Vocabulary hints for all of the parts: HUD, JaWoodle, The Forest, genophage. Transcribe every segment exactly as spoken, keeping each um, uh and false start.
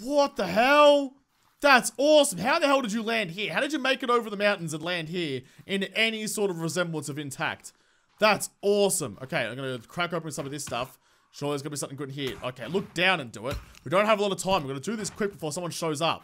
What the hell? That's awesome. How the hell did you land here? How did you make it over the mountains and land here in any sort of resemblance of intact? That's awesome. Okay, I'm gonna crack open some of this stuff. Sure, there's gonna be something good in here. Okay, look down and do it. We don't have a lot of time. We're gonna do this quick before someone shows up.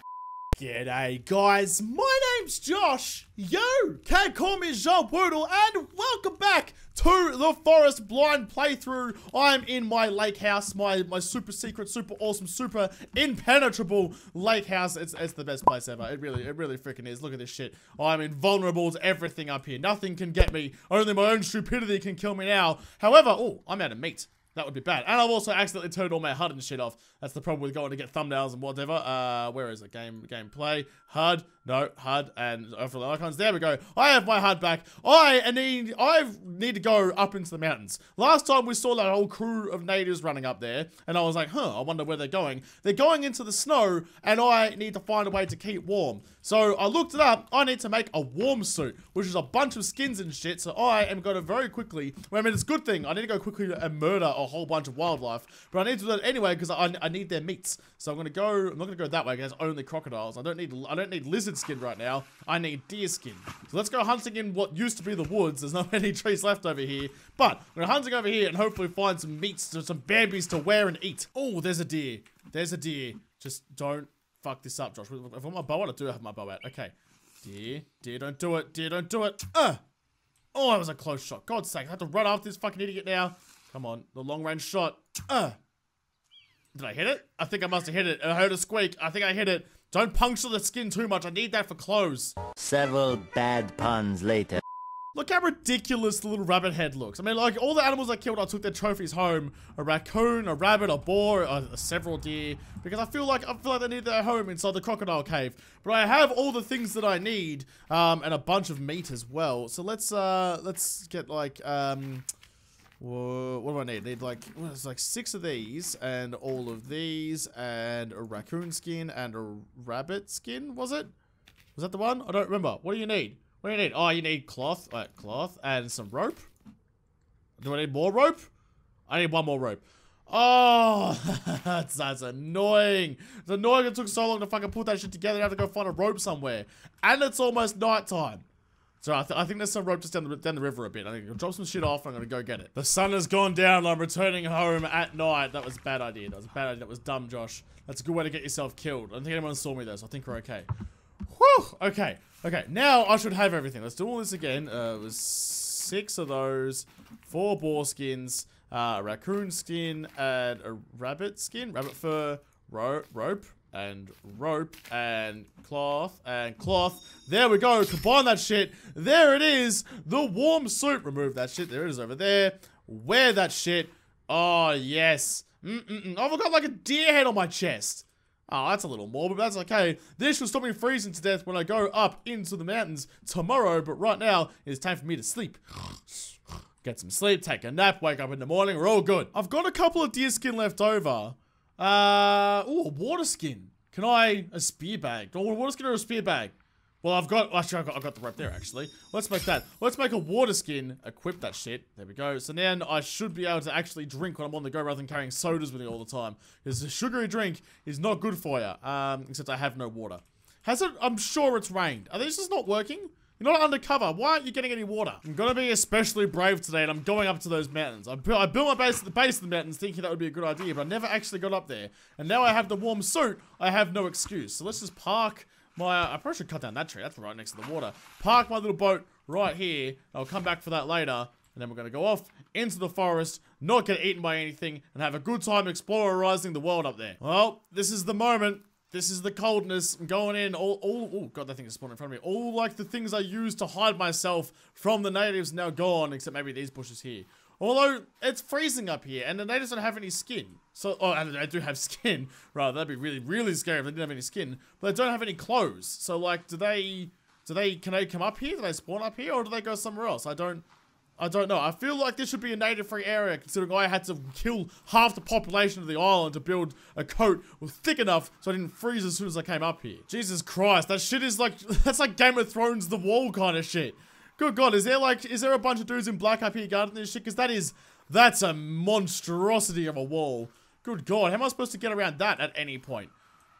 G'day, guys. My name's Josh. Yo, can call me JaWoodle, and welcome back to the Forest Blind playthrough. I'm in my lake house, my my super secret, super awesome, super impenetrable lake house. It's it's the best place ever. It really, it really freaking is. Look at this shit. I'm invulnerable to everything up here. Nothing can get me. Only my own stupidity can kill me now. However, oh, I'm out of meat. That would be bad. And I've also accidentally turned all my H U D and shit off. That's the problem with going to get thumbnails and whatever. Uh, where is it? Game, gameplay, H U D, no, H U D, and overlay icons. There we go. I have my H U D back. I need, I need to go up into the mountains. Last time we saw that whole crew of natives running up there, and I was like, huh, I wonder where they're going. They're going into the snow, and I need to find a way to keep warm. So I looked it up. I need to make a warm suit, which is a bunch of skins and shit. So I am going to very quickly, well, I mean, it's a good thing. I need to go quickly and murder a whole bunch of wildlife, but I need to do that anyway because I, I need their meats. So I'm gonna go. I'm not gonna go that way because only crocodiles. I don't need. I don't need lizard skin right now. I need deer skin. So let's go hunting in what used to be the woods. There's not many trees left over here, but we're hunting over here and hopefully find some meats, some babies to wear and eat. Oh, there's a deer. There's a deer. Just don't fuck this up, Josh. If I'm my bow out, I do have my bow out. Okay. Deer, deer, don't do it. Deer, don't do it. Uh. Oh, that was a close shot. God's sake, I have to run after this fucking idiot now. Come on, the long-range shot. Uh, did I hit it? I think I must have hit it. I heard a squeak. I think I hit it. Don't puncture the skin too much. I need that for clothes. Several bad puns later. Look how ridiculous the little rabbit head looks. I mean, like, all the animals I killed, I took their trophies home. A raccoon, a rabbit, a boar, a, a several deer. Because I feel like I feel like they need their home inside the crocodile cave. But I have all the things that I need. Um, and a bunch of meat as well. So let's, uh, let's get, like, um... Whoa, what do I need? I need like, well, it's like six of these and all of these and a raccoon skin and a rabbit skin, was it? Was that the one? I don't remember. What do you need? What do you need? Oh, you need cloth, uh, cloth and some rope. Do I need more rope? I need one more rope. Oh, that's, that's annoying. It's annoying it took so long to fucking put that shit together. I have to go find a rope somewhere. And it's almost nighttime. So I, th I think there's some rope just down the, down the river a bit. I think I'll drop some shit off and I'm gonna go get it. The sun has gone down. I'm returning home at night. That was a bad idea. That was a bad idea. That was dumb, Josh. That's a good way to get yourself killed. I don't think anyone saw me though, so I think we're okay. Whew! Okay. Okay. Now I should have everything. Let's do all this again. Uh, it was six of those. Four boar skins. Uh, a raccoon skin. And a rabbit skin. Rabbit fur. Ro rope. And rope and cloth and cloth. There we go. Combine that shit. There it is. The warm suit. Remove that shit. There it is over there. Wear that shit. Oh, yes. Mm-mm-mm. Oh, I've got like a deer head on my chest. Oh, that's a little morbid, but that's okay. This will stop me freezing to death when I go up into the mountains tomorrow. But right now, it's time for me to sleep. Get some sleep, take a nap, wake up in the morning. We're all good. I've got a couple of deer skin left over. Uh, ooh, a water skin. Can I, a spear bag? Do I want a water skin or a spear bag? Well, I've got, actually, I've got, I've got the rope there, actually. Let's make that. Let's make a water skin. Equip that shit. There we go. So now I should be able to actually drink when I'm on the go rather than carrying sodas with me all the time. Because a sugary drink is not good for you. Um, except I have no water. Has it, I'm sure it's rained. Are these just not working? You're not undercover. Why aren't you getting any water? I'm gonna be especially brave today, and I'm going up to those mountains. I, bu I built my base at the base of the mountains thinking that would be a good idea, but I never actually got up there. And now I have the warm suit. I have no excuse. So let's just park my... Uh, I probably should cut down that tree. That's right next to the water. Park my little boat right here. I'll come back for that later. And then we're gonna go off into the forest, not get eaten by anything, and have a good time explorerizing the world up there. Well, this is the moment. This is the coldness. I'm going in. All, all, oh, God, that thing is spawning in front of me. All, like, the things I used to hide myself from the natives now gone, except maybe these bushes here. Although, it's freezing up here, and the natives don't have any skin. So, oh, I do have skin, rather. That'd be really, really scary if they didn't have any skin. But they don't have any clothes. So, like, do they, do they, can they come up here? Do they spawn up here? Or do they go somewhere else? I don't... I don't know. I feel like this should be a native-free area, considering I had to kill half the population of the island to build a coat thick enough so I didn't freeze as soon as I came up here. Jesus Christ, that shit is like, that's like Game of Thrones The Wall kind of shit. Good God, is there like, is there a bunch of dudes in black up here guarding this shit? Because that is, that's a monstrosity of a wall. Good God, how am I supposed to get around that at any point?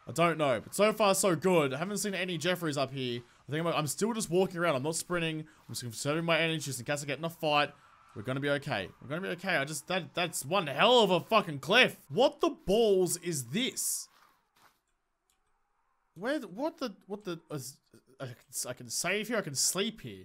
I don't know, but so far so good. I haven't seen any Jeffries up here. I think I'm, I'm still just walking around. I'm not sprinting. I'm just conserving my energy just in case I get in a fight. We're gonna be okay. We're gonna be okay. I just that that's one hell of a fucking cliff. What the balls is this? Where? The, what the? What the? Uh, I, I can save here. I can sleep here.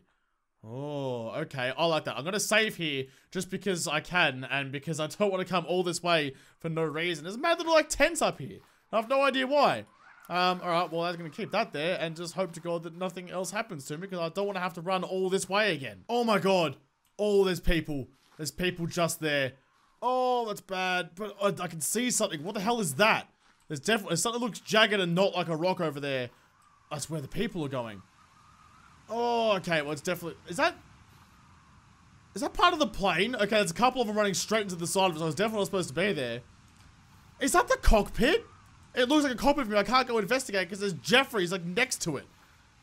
Oh, okay. I like that. I'm gonna save here just because I can and because I don't want to come all this way for no reason. There's mad little like tents up here. I have no idea why. Um, alright, well, I'm going to keep that there and just hope to God that nothing else happens to me because I don't want to have to run all this way again. Oh my God. Oh, there's people. There's people just there. Oh, that's bad. But I, I can see something. What the hell is that? There's definitely something that looks jagged and not like a rock over there. That's where the people are going. Oh, okay. Well, it's definitely... Is that... Is that part of the plane? Okay, there's a couple of them running straight into the side of it, so I was definitely not supposed to be there. Is that the cockpit? It looks like a copy of me. I can't go investigate because there's Jeffries like next to it.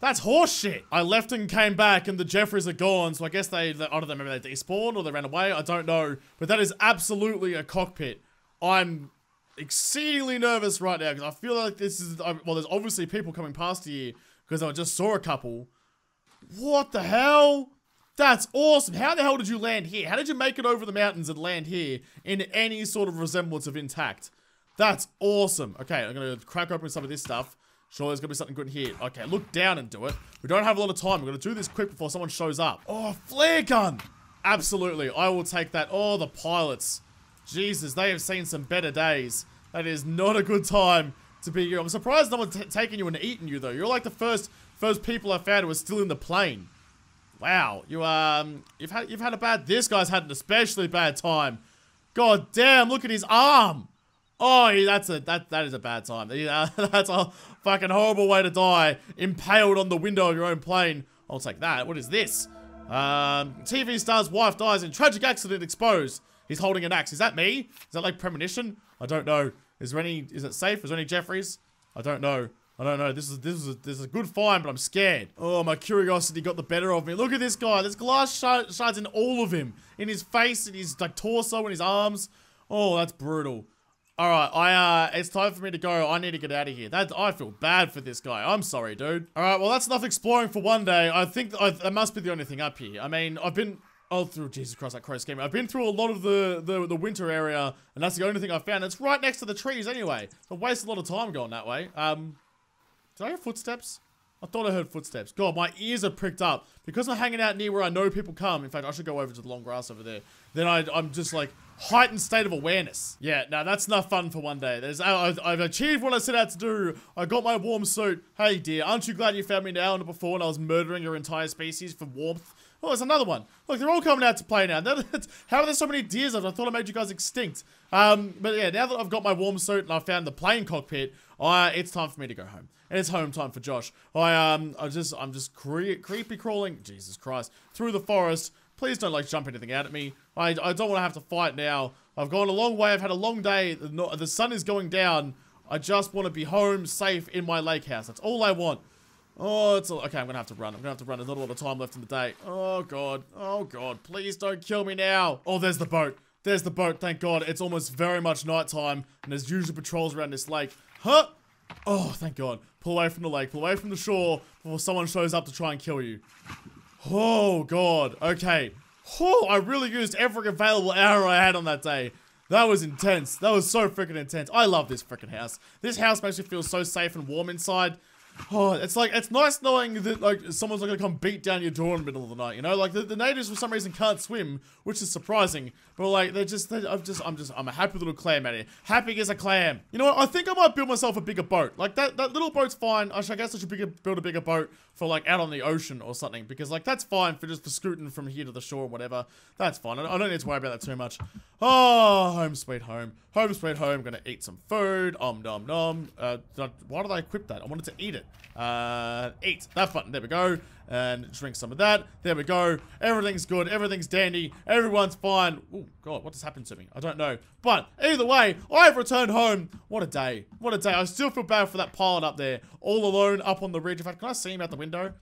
That's horseshit. I left and came back and the Jeffries are gone. So I guess they, they I don't know, maybe they despawned or they ran away. I don't know. But that is absolutely a cockpit. I'm exceedingly nervous right now because I feel like this is, well, there's obviously people coming past here because I just saw a couple. What the hell? That's awesome. How the hell did you land here? How did you make it over the mountains and land here in any sort of resemblance of intact? That's awesome. Okay, I'm going to crack open some of this stuff. Sure, there's going to be something good here. Okay, look down and do it. We don't have a lot of time. We're going to do this quick before someone shows up. Oh, flare gun. Absolutely. I will take that. Oh, the pilots. Jesus, they have seen some better days. That is not a good time to be you. I'm surprised no one's t taking you and eating you, though. You're like the first first people I found who were still in the plane. Wow. You, um, you've had, you've had a bad... This guy's had an especially bad time. God damn, look at his arm. Oh, that's a that that is a bad time. That's a fucking horrible way to die. Impaled on the window of your own plane. I'll take that. What is this? Um, T V star's wife dies in tragic accident exposed. He's holding an axe. Is that me? Is that like premonition? I don't know. Is there any? Is it safe? Is there any Jeffries? I don't know. I don't know. This is this is a, this is a good find, but I'm scared. Oh, my curiosity got the better of me. Look at this guy. There's glass sh shards in all of him, in his face, in his like torso, in his arms. Oh, that's brutal. Alright, I, uh, it's time for me to go. I need to get out of here. That, I feel bad for this guy. I'm sorry, dude. Alright, well, that's enough exploring for one day. I think I, that must be the only thing up here. I mean, I've been... Oh, through Jesus Christ, that crow's game. I've been through a lot of the, the, the winter area, and that's the only thing I found. It's right next to the trees anyway. I waste a lot of time going that way. Um, did I hear footsteps? I thought I heard footsteps. God, my ears are pricked up. Because I'm hanging out near where I know people come. In fact, I should go over to the long grass over there. Then I, I'm just like... heightened state of awareness. Yeah, now that's not fun for one day. There's, I, I've achieved what I set out to do. I got my warm suit. Hey dear, aren't you glad you found me now and before when I was murdering your entire species for warmth? Oh, there's another one. Look, they're all coming out to play now. How are there so many deers? I thought I made you guys extinct. Um, but yeah, now that I've got my warm suit and I found the plane cockpit, I, it's time for me to go home. And it's home time for Josh. I um, I just, I'm just cre creepy crawling. Jesus Christ, through the forest. Please don't, like, jump anything out at me. I, I don't want to have to fight now. I've gone a long way. I've had a long day. The, the sun is going down. I just want to be home, safe, in my lake house. That's all I want. Oh, it's... A, okay, I'm going to have to run. I'm going to have to run. There's not a lot of time left in the day. Oh, God. Oh, God. Please don't kill me now. Oh, there's the boat. There's the boat. Thank God. It's almost very much nighttime, and there's usually patrols around this lake. Huh? Oh, thank God. Pull away from the lake. Pull away from the shore before someone shows up to try and kill you. Oh, God. Okay. Oh, I really used every available hour I had on that day. That was intense. That was so freaking intense. I love this freaking house. This house makes me feel so safe and warm inside. Oh, it's like, it's nice knowing that, like, someone's not gonna come beat down your door in the middle of the night, you know? Like, the, the natives for some reason can't swim, which is surprising. But, like, they're just, they're, I'm just, I'm just, I'm a happy little clam out here. Happy as a clam. You know what? I think I might build myself a bigger boat. Like, that, that little boat's fine. I, should, I guess I should bigger, build a bigger boat for, like, out on the ocean or something. Because, like, that's fine for just for scooting from here to the shore or whatever. That's fine. I, I don't need to worry about that too much. Oh, home sweet home. Home sweet home. Gonna eat some food. Om nom nom. Uh, did I, why did I equip that? I wanted to eat it. Uh, eat that button. There we go. And drink some of that. There we go. Everything's good. Everything's dandy. Everyone's fine. Oh God, what just happened to me? I don't know. But either way, I've returned home. What a day. What a day. I still feel bad for that pilot up there, all alone up on the ridge. In fact, can I see him out the window?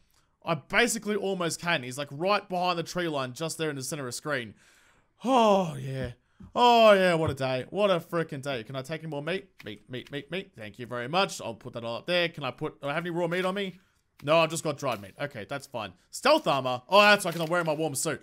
I basically almost can. He's like right behind the tree line, just there in the center of the screen. Oh yeah. Oh, yeah, what a day. What a freaking day. Can I take in more meat? Meat, meat, meat, meat. Thank you very much. I'll put that all up there. Can I put... Do I have any raw meat on me? No, I've just got dried meat. Okay, that's fine. Stealth armor. Oh, that's why I can wear my warm suit.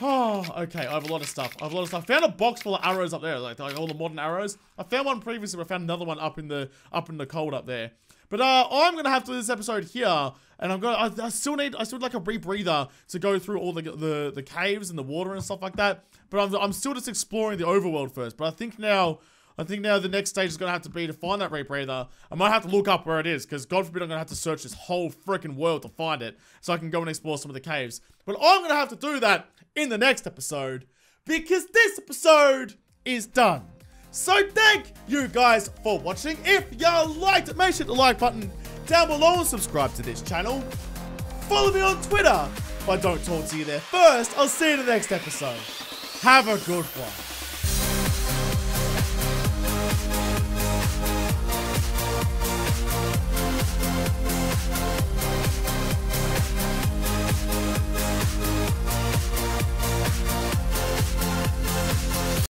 Oh, okay. I have a lot of stuff. I have a lot of stuff. Found a box full of arrows up there, like, like all the modern arrows. I found one previously, but I found another one up in the up in the cold up there. But uh, I'm gonna have to do this episode here, and I'm gonna. I, I still need. I still need like a rebreather to go through all the the the caves and the water and stuff like that. But I'm I'm still just exploring the overworld first. But I think now. I think now the next stage is going to have to be to find that rebreather. I might have to look up where it is, because God forbid I'm going to have to search this whole freaking world to find it, so I can go and explore some of the caves. But I'm going to have to do that in the next episode, because this episode is done. So thank you guys for watching. If y'all liked it, make sure to like button down below and subscribe to this channel. Follow me on Twitter if I don't talk to you there first. I'll see you in the next episode. Have a good one.